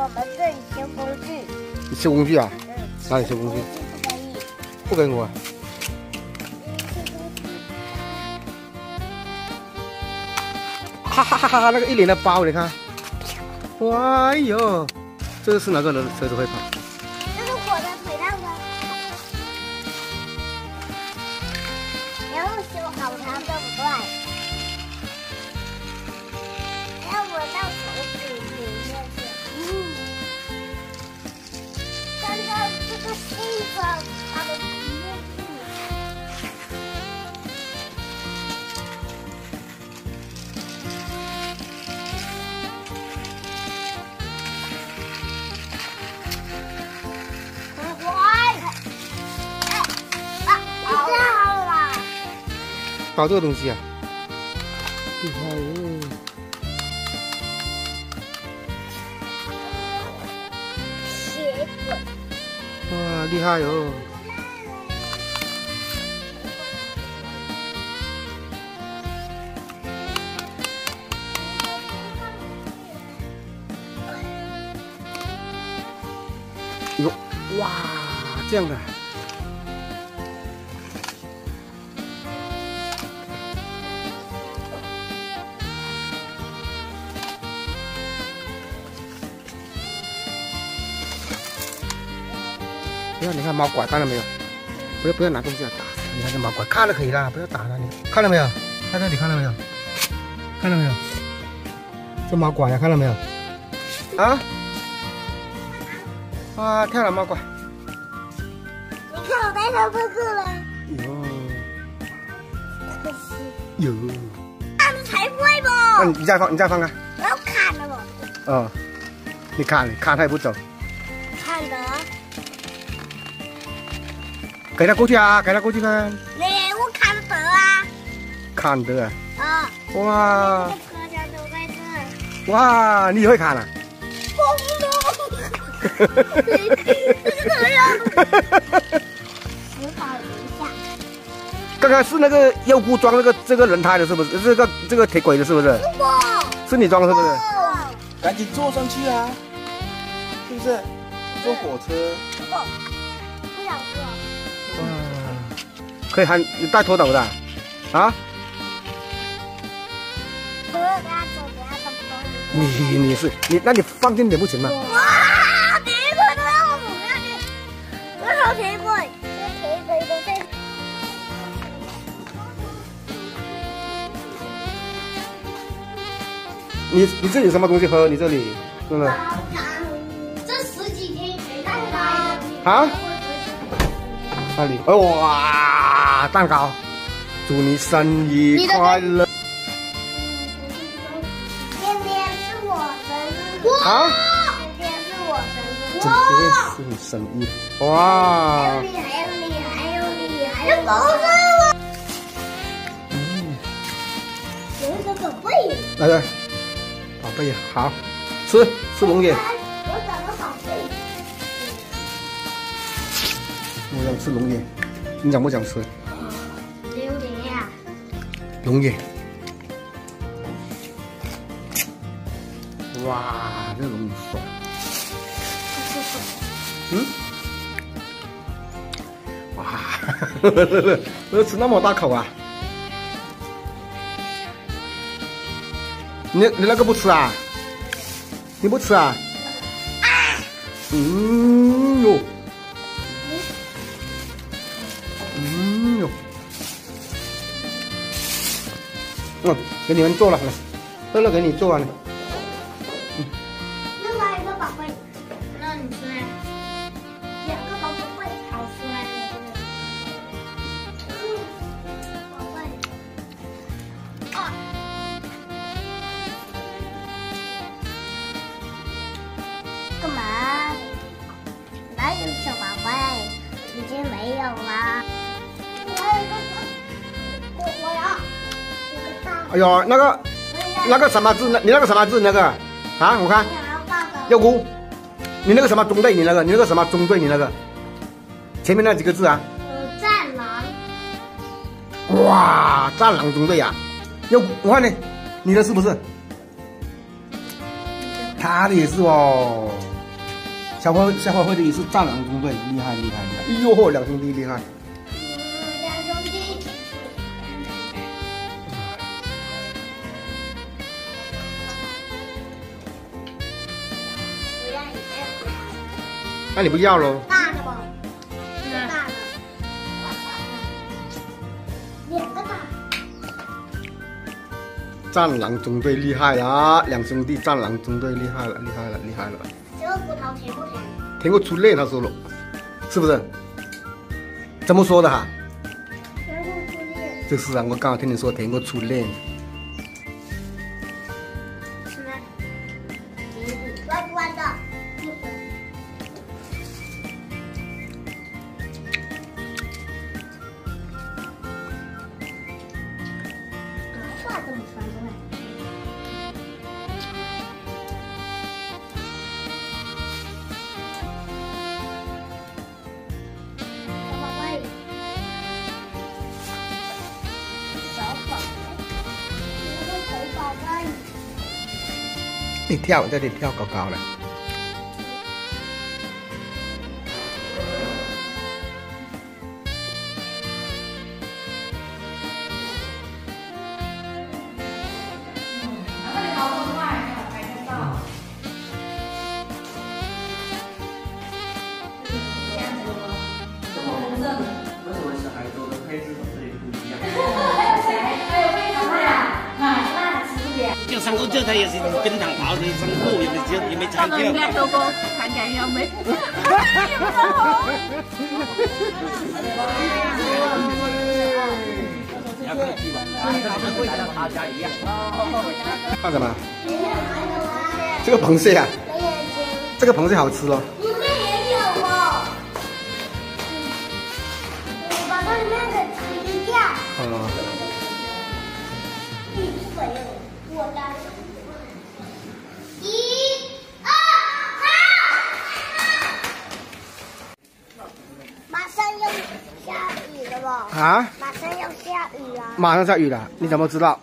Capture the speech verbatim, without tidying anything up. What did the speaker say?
我们这里修工具。你修工具啊？嗯。哪里修工具？不跟我。 哈哈哈哈！那个一脸的包，你看，哎呦，这个是哪个人的车子会跑？这是我的腿上的，然后修好长这么段，让我到手指里面去。嗯，刚刚这个地方，它的。 搞这个东西啊，厉害耶！鞋子，哇，厉害哟！哟，哇，这样的。 不要，你看猫拐，看到没有？不要不要拿东西来打，你看这猫拐，看了可以啦，不要打了，你看到没有？在这里看到没有？看到没有？这猫拐呀，看到没有？啊！啊，跳了猫拐！你看我带它过去了。哟！可惜。哟！那你才怪吧？那你再放，你再放啊！我要砍了我。哦，你砍，砍它也不走。砍的。 给他过去啊，给他过去看。哎、欸，我看得啊。看得啊。啊、哦。哇。哇，你也会看啊？我不懂。刚刚是那个右姑装那个这个轮胎的，是不是？这个这个铁轨的，是不是？是你装的，是不是？赶紧坐上去啊！是不是？坐火车。不，不想坐。 可以喊你带拖斗的，啊？你你是你，那你放近点不行吗？哇！铁轨都让我母上去，多少铁轨？这铁轨都在。你你这里有什么东西喝？你这里真的？这十几天没蛋糕。啊？那里？哎哇！ 打蛋糕，祝你生日快乐！今天是我生日，啊！今天是我生日，哇！今天是你生日，哇！还有你，还有你，还有你，还有我！嗯，有一个宝贝，来来，宝贝好，吃吃龙眼。我找个宝贝，我想吃龙眼，你想不想吃？ 龙眼，哇，这龙眼爽！嗯，哇，呵呵呵，我吃那么大口啊！你你那个不吃啊？你不吃啊？啊！嗯哟，嗯哟。 嗯，给你们做了，乐乐给你做完了。嗯，另外一个宝贝，那你吃呀？两个宝贝好吃啊！宝贝，啊，干嘛？哪有小宝贝？已经没有了。我有一个，我我要。 哎呦，那个，那个什么字？那你那个什么字？那个啊，我看，要姑，你那个什么中队？你那个，你那个什么中队？你那个，前面那几个字啊？嗯，战狼。哇，战狼中队呀、啊！要姑，我看你，你的是不是？他的也是哦。小花小花会的也是战狼中队，厉害厉害厉害！哟嚯，两兄弟厉害！嗯，两兄弟。不要你要。那你不要喽？大的吧，嗯、大的。两个大。战狼中队厉害了，两兄弟战狼中队厉害了，厉害了，厉害了。 骨头甜不甜？甜过出泪，他说了，是不是？怎么说的哈？甜过出泪。就是啊，我刚好听你说甜过出泪。什么？弯不弯的？话这么传统啊？ 你跳，在这里跳高高了。为什么小孩做的配置和这里不一样？哎，为什么呀？买饭吃点。就上过这台也是。 跟唐跑的辛苦，也没接，也没拆掉。应该说过，看见有没？看什么？这个螃蟹啊，这个螃蟹好吃哦。里面也有哦。我把它里面的吃掉。哦。你不管用，我来。 啊！马上要下雨了！马上下雨了，你怎么知道？